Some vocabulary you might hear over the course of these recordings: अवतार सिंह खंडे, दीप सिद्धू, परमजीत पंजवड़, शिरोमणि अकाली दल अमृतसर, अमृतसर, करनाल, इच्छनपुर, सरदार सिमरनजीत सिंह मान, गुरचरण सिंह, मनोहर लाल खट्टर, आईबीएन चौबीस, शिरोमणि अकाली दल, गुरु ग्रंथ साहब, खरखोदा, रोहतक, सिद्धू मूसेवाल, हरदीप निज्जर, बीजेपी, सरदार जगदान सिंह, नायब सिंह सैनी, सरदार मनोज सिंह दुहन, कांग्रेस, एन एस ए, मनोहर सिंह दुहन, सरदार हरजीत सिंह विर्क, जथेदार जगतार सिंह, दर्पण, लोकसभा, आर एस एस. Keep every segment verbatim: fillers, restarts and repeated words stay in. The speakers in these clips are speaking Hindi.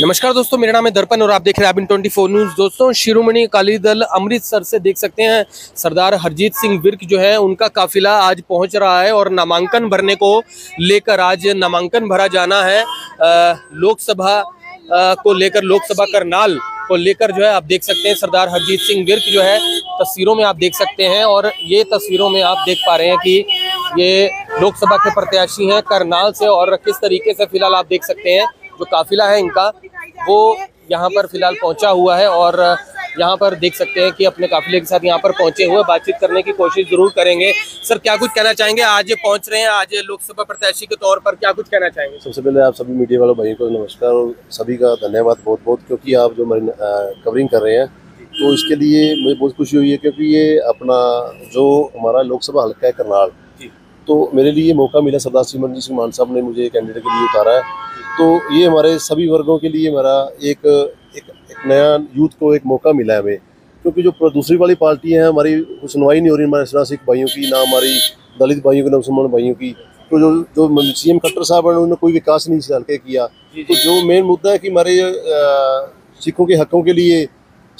नमस्कार दोस्तों, मेरा नाम है दर्पण और आप देख रहे हैं आईबीएन चौबीस न्यूज़। दोस्तों, शिरोमणि अकाली दल अमृतसर से देख सकते हैं सरदार हरजीत सिंह विर्क जो है उनका काफिला आज पहुंच रहा है और नामांकन भरने को लेकर आज नामांकन भरा जाना है लोकसभा को लेकर, लोकसभा करनाल को लेकर जो है आप देख सकते हैं सरदार हरजीत सिंह विर्क जो है तस्वीरों में आप देख सकते हैं और ये तस्वीरों में आप देख पा रहे हैं कि ये लोकसभा के प्रत्याशी हैं करनाल से और किस तरीके से फिलहाल आप देख सकते हैं जो काफिला है इनका वो यहाँ पर फिलहाल पहुँचा हुआ है और यहाँ पर देख सकते हैं कि अपने काफिले के साथ यहाँ पर पहुँचे हुए बातचीत करने की कोशिश जरूर करेंगे। सर, क्या कुछ कहना चाहेंगे? आज पहुँच रहे हैं, आज लोकसभा प्रत्याशी के तौर पर क्या कुछ कहना चाहेंगे? सबसे पहले आप सभी मीडिया वालों भाई को नमस्कार और सभी का धन्यवाद बहुत बहुत, क्योंकि आप जो कवरिंग कर रहे हैं तो इसके लिए मुझे बहुत खुशी हुई है, क्योंकि ये अपना जो हमारा लोकसभा हल्का है करनाल, तो मेरे लिए मौका मिला, सरदार सिमरनजीत सिंह मान साहब ने मुझे कैंडिडेट के लिए उतारा है, तो ये हमारे सभी वर्गों के लिए हमारा एक एक, एक नया यूथ को एक मौका मिला है हमें, क्योंकि जो दूसरी वाली पार्टी है हमारी सुनवाई नहीं हो रही, हमारे सिख भाइयों की ना हमारी दलित भाइयों की ना मुसलमान भाइयों की, तो जो जो सीएम खट्टर साहब हैं उन्होंने कोई विकास नहीं इस हल्के किया। तो जो मेन मुद्दा है कि हमारे सिखों के हकों के लिए,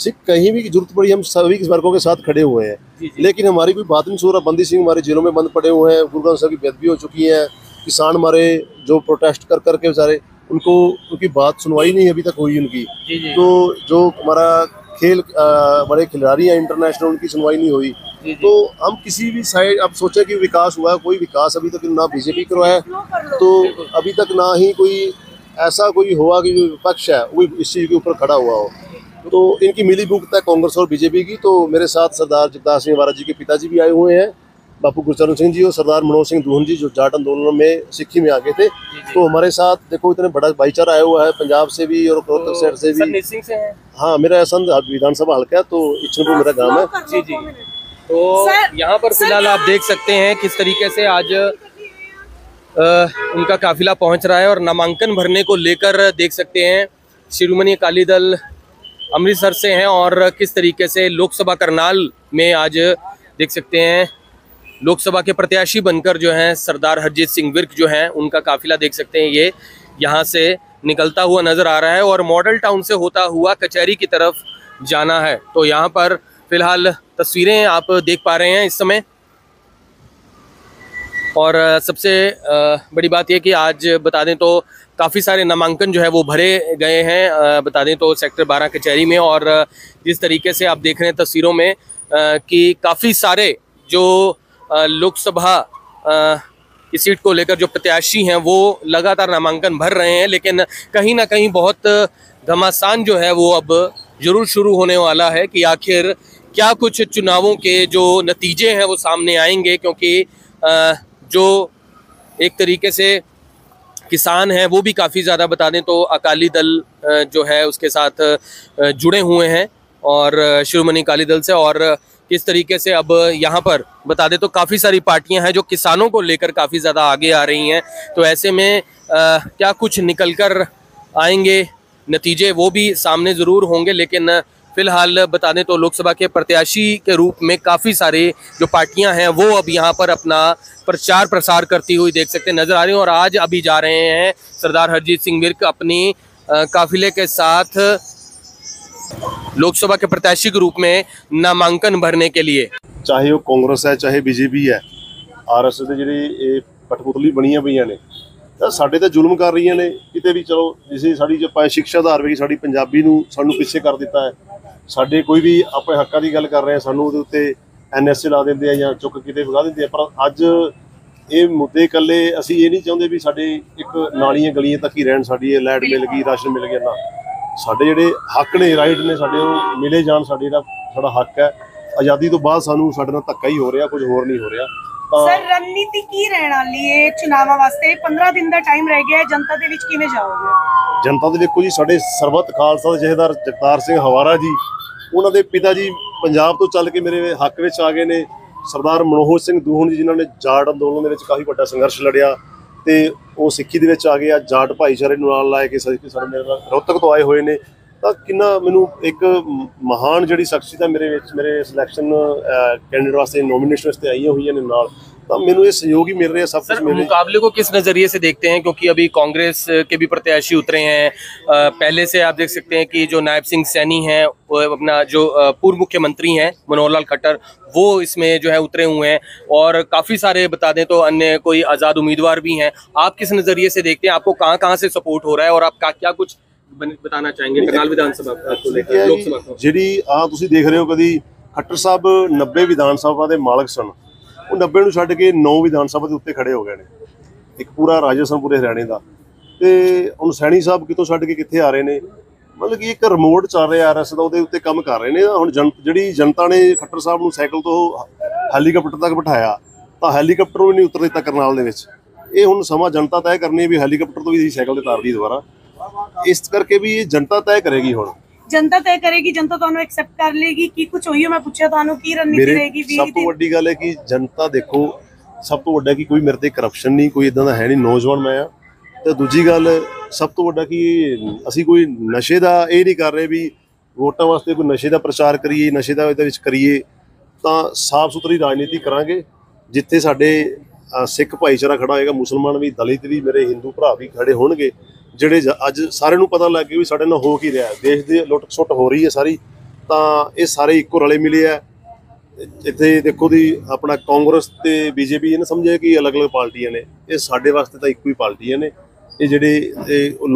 सिख कहीं भी की जरूरत पड़ी हम सभी वर्गों के साथ खड़े हुए हैं, लेकिन हमारी कोई बात नहीं सुन रहा। बंदी सिंह हमारे जेलों में बंद पड़े हुए हैं, गुरु ग्रंथ साहब की बेदबी हो चुकी है, किसान हमारे जो प्रोटेस्ट कर करके बेचारे उनको उनकी बात सुनवाई नहीं अभी तक हुई उनकी, तो जो हमारा खेल बड़े खिलाड़ी हैं इंटरनेशनल उनकी सुनवाई नहीं हुई। तो हम किसी भी साइड अब सोचे कि विकास हुआ है, कोई विकास अभी तक ना बीजेपी करवाया, तो अभी तक ना ही कोई ऐसा कोई हुआ कि जो विपक्ष है वो इस चीज़ के ऊपर खड़ा हुआ हो। तो इनकी मिली भुगत है कांग्रेस और बीजेपी की। तो मेरे साथ सरदार जगदान सिंह महाराज जी के पिताजी भी आए हुए हैं, बापू गुरचरण सिंह जी और सरदार मनोज सिंह दुहन जी, जो जाट आंदोलन में सिक्खी में आ गए थे। तो हमारे साथ देखो इतने बड़ा भाईचारा आया हुआ है, पंजाब से भी और तो से, से भी से है। हाँ, मेरा विधानसभा हल्का है, तो इच्छनपुर मेरा गाँव है। जी जी, तो यहाँ पर फिलहाल आप देख सकते हैं किस तरीके से आज उनका काफिला पहुँच रहा है और नामांकन भरने को लेकर देख सकते हैं शिरोमणि अकाली दल अमृतसर से हैं और किस तरीके से लोकसभा करनाल में आज देख सकते हैं लोकसभा के प्रत्याशी बनकर जो हैं सरदार हरजीत सिंह विर्क जो हैं उनका काफिला देख सकते हैं ये यहाँ से निकलता हुआ नज़र आ रहा है और मॉडल टाउन से होता हुआ कचहरी की तरफ जाना है। तो यहाँ पर फिलहाल तस्वीरें आप देख पा रहे हैं इस समय और सबसे बड़ी बात यह कि आज बता दें तो काफ़ी सारे नामांकन जो है वो भरे गए हैं, बता दें तो सेक्टर बारह कचहरी में, और जिस तरीके से आप देख रहे हैं तस्वीरों में कि काफ़ी सारे जो लोकसभा की सीट को लेकर जो प्रत्याशी हैं वो लगातार नामांकन भर रहे हैं, लेकिन कहीं ना कहीं बहुत घमासान जो है वो अब ज़रूर शुरू होने वाला है कि आखिर क्या कुछ चुनावों के जो नतीजे हैं वो सामने आएंगे, क्योंकि जो एक तरीके से किसान हैं वो भी काफ़ी ज़्यादा बता दें तो अकाली दल जो है उसके साथ जुड़े हुए हैं और शिरोमणि अकाली दल से, और किस तरीके से अब यहाँ पर बता दें तो काफ़ी सारी पार्टियां हैं जो किसानों को लेकर काफ़ी ज़्यादा आगे आ रही हैं। तो ऐसे में आ, क्या कुछ निकल कर आएंगे नतीजे वो भी सामने ज़रूर होंगे, लेकिन फिलहाल बता दें तो लोकसभा के प्रत्याशी के रूप में काफ़ी सारे जो पार्टियां हैं वो अब यहां पर अपना प्रचार प्रसार करती हुई देख सकते नज़र आ रही हैं और आज अभी जा रहे हैं सरदार हरजीत सिंह विर्क अपनी काफिले के साथ लोकसभा के प्रत्याशी के रूप में नामांकन भरने के लिए। चाहे वो कांग्रेस है, चाहे बीजेपी है, आर एस एस की जी पटपुतली बनी पई ने साढ़े तो जुल्म कर रही ने कितने भी, चलो जिसे साड़ी जो शिक्षा आधार पर साड़ी पंजाबी नूं सानू पिछे कर दिता है, साढ़े कोई भी अपने हकों की गल कर रहे हैं सानू उहदे उत्ते एन एस ए ला देंदे आ जां चुक किते वगा देंदे आ। पर अज ये मुद्दे इकल्ले असी ये नहीं चाहते भी साढ़े एक नालियां गलियां तक ही रहन, साड़ी लाइट मिल गई, राशन मिल गया, ना साढ़े जिहड़े हक ने राइट ने साढ़े ओह मिले जाण, साढ़े जिहड़ा साढ़ा हक है आज़ादी तो बाद सानू साढ़े नाल धक्का ही हो रहा, कुछ होर नहीं हो रहा। सर, रणनीति की रहने वाली है चुनावों वास्ते? पंद्रह दिन का टाइम रह गया है, जनता दे विच किवें जाओगे? जनता दे देखो जी, साढ़े सरबत खालसा जथेदार जगतार सिंह हवारा जी उन्हां दे पिता जी पंजाब तो चल के मेरे हक विच आ गए ने, सरदार मनोहर सिंह दुहन जी जिन्होंने जाट अंदोलन दे विच काफ़ी बड़ा संघर्ष लड़िया ते वो सिक्खी दे विच आ गए, जाट भाईचारे नूं नाल ला के सारे मेरे नाल रोहतक तो आए हुए ने। तो किन्ना मैनू एक महान जिहड़ी शख्सियत है मेरे मेरे सिलैक्शन कैंडिडेट वास्ते नोमीनेशन वास्ते आईयां हुई ने, तो मेनू ये सहयोग ही मिल रहे हैं सब कुछ। मुकाबले को किस नजरिए से देखते हैं, क्योंकि अभी कांग्रेस के भी प्रत्याशी उतरे हैं, पहले से आप देख सकते हैं कि जो नायब सिंह सैनी हैं, अपना जो पूर्व मुख्यमंत्री हैं मनोहर लाल खट्टर, वो इसमें जो है उतरे हुए हैं और काफी सारे बता दें तो अन्य कोई आजाद उम्मीदवार भी हैं। आप किस नजरिए से देखते हैं, आपको कहाँ कहाँ से सपोर्ट हो रहा है और आप क्या कुछ बताना चाहेंगे करनाल विधानसभा को लेकर लोकसभा? जी हाँ, तुम देख रहे हो कभी खट्टर साहब नब्बे विधान सभा के मालिक सन, वो नब्बे ਨੂੰ ਛੱਡ के नौ विधान सभा के उत्ते खड़े हो गए हैं, एक पूरा राजस्थान पूरे हरियाणे का। तो हम सैनी साहब कितों छड़ के कितने आ रहे हैं, मतलब कि एक रिमोट चल रहा आर एस एस का, वो उत्ते काम कर रहे हैं। हम जन जी जनता ने खट्टर साहब को सैकल तो हैलीकॉप्टर तक बिठाया तो हैलीकॉप्टर भी नहीं उतर दिता करनाल दे विच। ये हुण समा जनता तय करनी है भी हैलीकॉप्टर तो भी सैकल उतार दी दोबारा, इस करके भी जनता तय करेगी, हुण जनता तय करेगी, जनता तो एक्सेप्ट कर लेगी कि कुछ होइयो। मैं पूछा थानू की रणनीति रहेगी? सब तो वड्डी गल है कि जनता देखो, सब तो वड्डा कि कोई मेरे ते करप्शन नहीं, कोई इदां दा है नहीं, नौजवान मैं आ। तो दूजी गल सब तो वड्डा कि असी कोई नशे दा ये नहीं कर रहे भी वोटां वास्ते कोई नशे दा प्रचार करिए, नशे दा इहदे विच करिए, तां साफ सुथरी राजनीति करांगे जिथे साडे सिख भाईचारा खड़ा होएगा, मुसलमान भी, दलित भी, मेरे हिंदू भरा भी खड़े होणगे, ਜਿਹੜੇ ਅੱਜ सारे ਨੂੰ पता लग गया भी साढ़े ਨਾਲ हो की रहा है, देश की लुट सुट हो रही है सारी। तो ये सारे इक्को रले मिले है। इतने देखो जी अपना कांग्रेस तो बीजेपी ने समझा कि अलग अलग पार्टियां ने, ये साढ़े वास्ते तो एक ही पार्टियां ने, ये जोड़े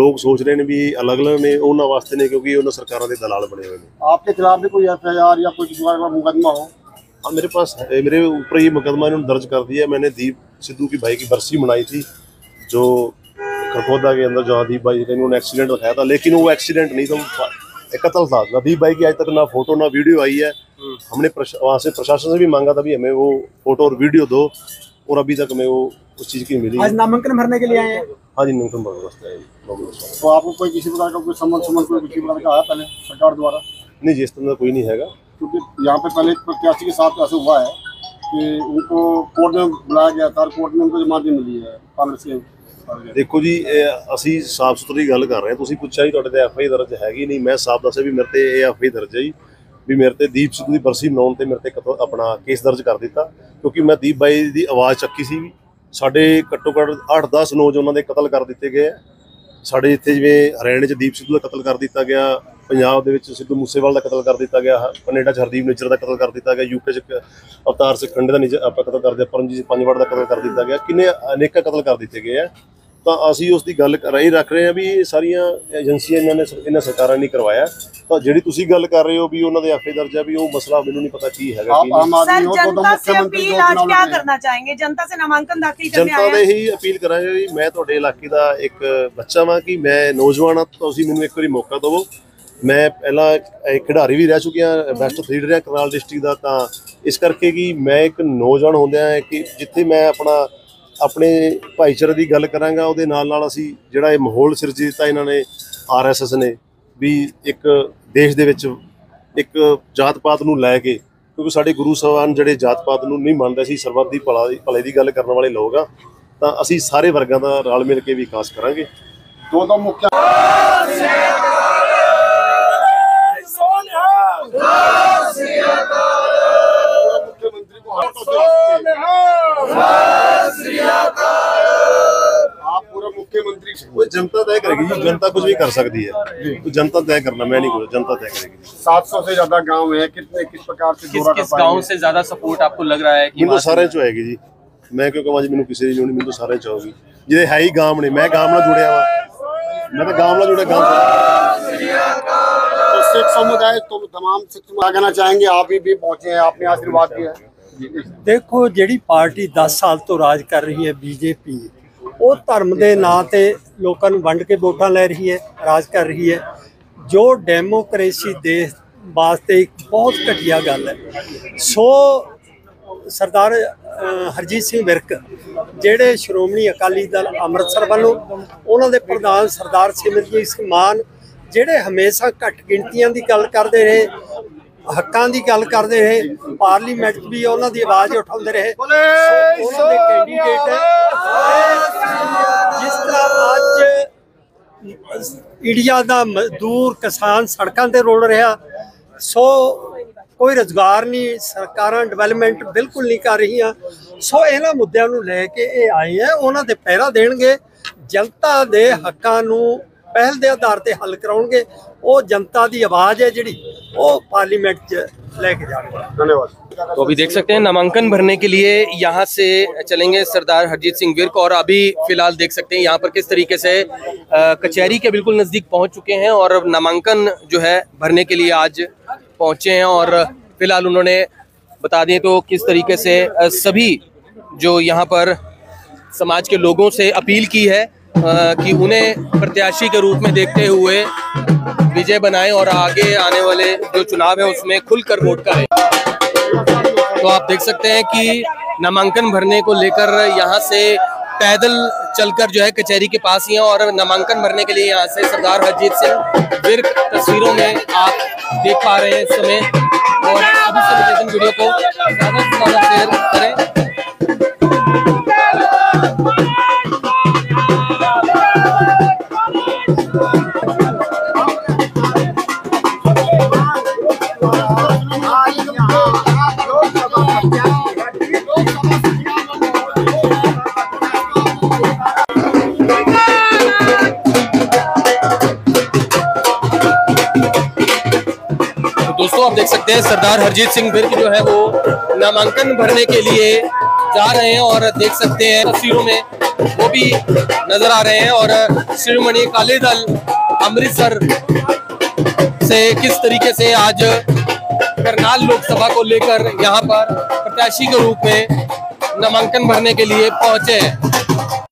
लोग सोच रहे हैं भी अलग अलग ने उन्होंने वास्ते ने क्योंकि उन्होंने सरकारों के दलाल बने हुए हैं। आपके खिलाफ भी कोई एफ आई आर या कोई मुकदमा हो? हाँ, मेरे पास मेरे ऊपर ही मुकदमा इन्होंने दर्ज कर दिया। मैंने दीप सिद्धू की भाई की बरसी मनाई थी जो खरखोदा के अंदर, जहाँ दीप भाई उन्होंने एक्सीडेंट रखाया था, लेकिन वो एक्सीडेंट नहीं था, कत्ल था। ना दीप भाई की आज तक ना फोटो ना वीडियो आई है। हमने वहाँ से प्रशासन से भी मांगा था भी हमें वो फोटो और वीडियो दो, और अभी तक हमें वो उस चीज़ की मिली। आज नामांकन भरने के लिए आए हैं? हाँ जी, नामांकन भरने। तो आपको कोई किसी प्रकार का कोई सम्मान सम्मान कोई किसी प्रकार का आया पहले सरकार द्वारा? नहीं जी, इस तरह कोई नहीं है, क्योंकि यहाँ पर पहले प्रत्याशी के साथ ऐसा हुआ है कि उनको कोर्ट में बुलाया गया था, कोर्ट में उनको जमानत मिली है कांग्रेस के। देखो जी असी साफ सुथरी गल कर रहे हैं, तुसीं पूछा ही तुहाडे ते एफ आई दर्ज हैगी नहीं, मैं साफ दस्या भी मेरे ते ए एफ आई दर्ज है जी, भी मेरे ते दीप सिद्धू की बरसी मनाउण ते मेरे ते अपना केस दर्ज कर दिता, क्योंकि मैं दीप भाई दी आवाज़ चक्की सी। साढ़े घट्टो घट्ट अठ दस नौजवानों के कतल कर दिए गए, साढ़े इत्थे जिवें हरियाणे च दीप सिद्धू का कतल कर दिया गया, पंजाब दे विच सिद्धू मूसेवाल का कतल कर दिया गया, कनेडा च हरदीप निज्जर का कतल कर दिया गया, यूके च अवतार सिंह खंडे का निज्जर आपां कतल कर दिया, परमजीत पंजवड़ का कतल कर दिया गया, किन्ने अनेका कतल कर दिए गए हैं। तो असी उसकी गल राही रख रहे हैं भी सारिया एजेंसियां इन्होंने इन्होंने सरकारों ने करवाया। तो जिहड़ी तुसीं गल कर रहे हो भी उन्होंने एफ आई दर्ज है भी वो मसला मैनूं नहीं पता की है। जनता से नामांकन दाखिल जनता ने ही अपील करांगे जी, मैं तुहाडे इलाके का एक बच्चा वां कि मैं नौजवान हाँ, तो तुसीं मैनूं एक बारी मौका दवो। मैं पहला खिडारी भी रह चुकिया, बेस्ट थ्री रहा करनाल डिस्ट्रिक्ट का, तो इस करके कि मैं एक नौजवान होंदिया कि जिथे मैं अपना अपने भाईचारे की गल करांगा, उहदे नाल नाल असी जिहड़ा इह माहौल सिरजिता इन्होंने आर एस एस ने भी एक देश दे विच एक जात पात नूं लै के, क्योंकि साडे गुरु साहबान जिहड़े जात पात नूं नहीं मनदे सी, सरबत दी भला भले की गल करने वाले लोग आ, तां असी सारे वर्गां दा रल मिल के विकास करांगे। दो दो मुख्य जनता तय करेगी जी, जनता कुछ भी कर सकती है, तो जनता तय करना, मैं नहीं कुछ, जनता तय करेगी। सात सौ से ज्यादा गांव है, कितने किस प्रकार से किस, किस गांव से ज्यादा सपोर्ट आपको लग रहा है? मैं तो सारे चो आएगी जी, मैं क्यों कह मैं किसी नहीं, मैं तो सारे चो आएगी जे है ही गांव ने, मैं गांव नाल जुड़िया वा, मैं तो गांव नाल जुड़िया। गांव सिख समुदाय तुम तमाम सिख समुदाय कहना चाहेंगे, आप भी पहुंचे हैं, आपने आशीर्वाद दिया है। देखो जी पार्टी दस साल तो राज कर रही है बीजेपी, वो धर्म के नाँ पर लोगों वंड के वोटा लै रही है, राज कर रही है, जो डेमोक्रेसी देश वास्ते एक बहुत घटिया गल है। सो सरदार हरजीत सिंह विर्क जेडे शिरोमणि अकाली दल अमृतसर वालों, उन्होंने प्रधान सरदार सिमरनजीत सिंह मान जेडे हमेशा घट गिणतियां की गल करते रहे, हकों की गल करते रहे, पार्लीमेंट भी उन्होंने आवाज़ उठाते रहे, उन्होंने कैंडीडेट जिस तरह अज इंडिया का मजदूर किसान सड़कों पर रोल रहा। सो कोई रोजगार नहीं, सरकारां डिवेलपमेंट बिल्कुल नहीं कर रही। सो इन्हां मुद्दों को लेके ये आए हैं, उन्हां दे पहरा देणगे, जनता दे हक्कां नूं पहल दे आधार ते हल कराउणगे। वो जनता दी आवाज़ है जिहड़ी वो पार्लीमेंट च लेके जाएंगे। धन्यवाद। तो अभी देख सकते हैं नामांकन भरने के लिए यहाँ से चलेंगे सरदार हरजीत सिंह विर्क, और अभी फिलहाल देख सकते हैं यहाँ पर किस तरीके से कचहरी के बिल्कुल नज़दीक पहुँच चुके हैं और नामांकन जो है भरने के लिए आज पहुँचे हैं। और फिलहाल उन्होंने बता दिए तो किस तरीके से सभी जो यहाँ पर समाज के लोगों से अपील की है कि उन्हें प्रत्याशी के रूप में देखते हुए विजय बनाएं और आगे आने वाले जो चुनाव है उसमें खुलकर वोट करें। तो आप देख सकते हैं कि नामांकन भरने को लेकर यहाँ से पैदल चलकर जो है कचहरी के पास ही हैं और नामांकन भरने के लिए यहाँ से सरदार हरजीत सिंह विर्क तस्वीरों में आप देख पा रहे हैं इस समय। और अभी से वीडियो को ज्यादा से ज्यादा शेयर करें। दोस्तों आप देख सकते हैं सरदार हरजीत सिंह विर्क जो है वो नामांकन भरने के लिए जा रहे हैं और देख सकते हैं तस्वीरों में वो भी नजर आ रहे हैं। और शिरोमणि अकाली दल अमृतसर से किस तरीके से आज करनाल लोकसभा को लेकर यहाँ पर प्रत्याशी के रूप में नामांकन भरने के लिए पहुंचे हैं।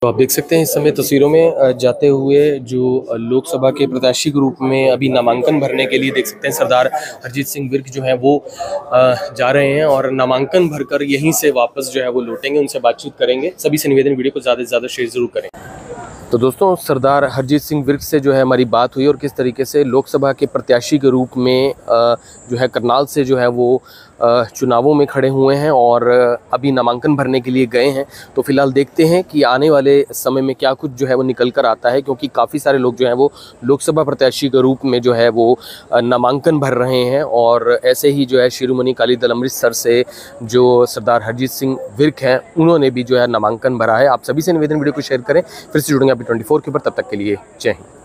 तो आप देख सकते हैं इस समय तस्वीरों में जाते हुए जो लोकसभा के प्रत्याशी के रूप में अभी नामांकन भरने के लिए देख सकते हैं सरदार हरजीत सिंह विर्क जो है वो जा रहे हैं और नामांकन भरकर यहीं से वापस जो है वो लौटेंगे। उनसे बातचीत करेंगे। सभी से निवेदन वीडियो को ज़्यादा से ज़्यादा शेयर ज़रूर करें। तो दोस्तों सरदार हरजीत सिंह विर्क से जो है हमारी बात हुई और किस तरीके से लोकसभा के प्रत्याशी के रूप में जो है करनाल से जो है वो चुनावों में खड़े हुए हैं और अभी नामांकन भरने के लिए गए हैं। तो फिलहाल देखते हैं कि आने वाले समय में क्या कुछ जो है वो निकल कर आता है, क्योंकि काफ़ी सारे लोग जो हैं वो लोकसभा प्रत्याशी के रूप में जो है वो नामांकन भर रहे हैं। और ऐसे ही जो है शिरोमणि अकाली दल अमृतसर से जो सरदार हरजीत सिंह विर्क हैं उन्होंने भी जो है नामांकन भरा है। आप सभी से निवेदन वीडियो को शेयर करें। फिर से जुड़ेंगे आईबीएन चौबीस के ऊपर, तब तक के लिए जय हिंद।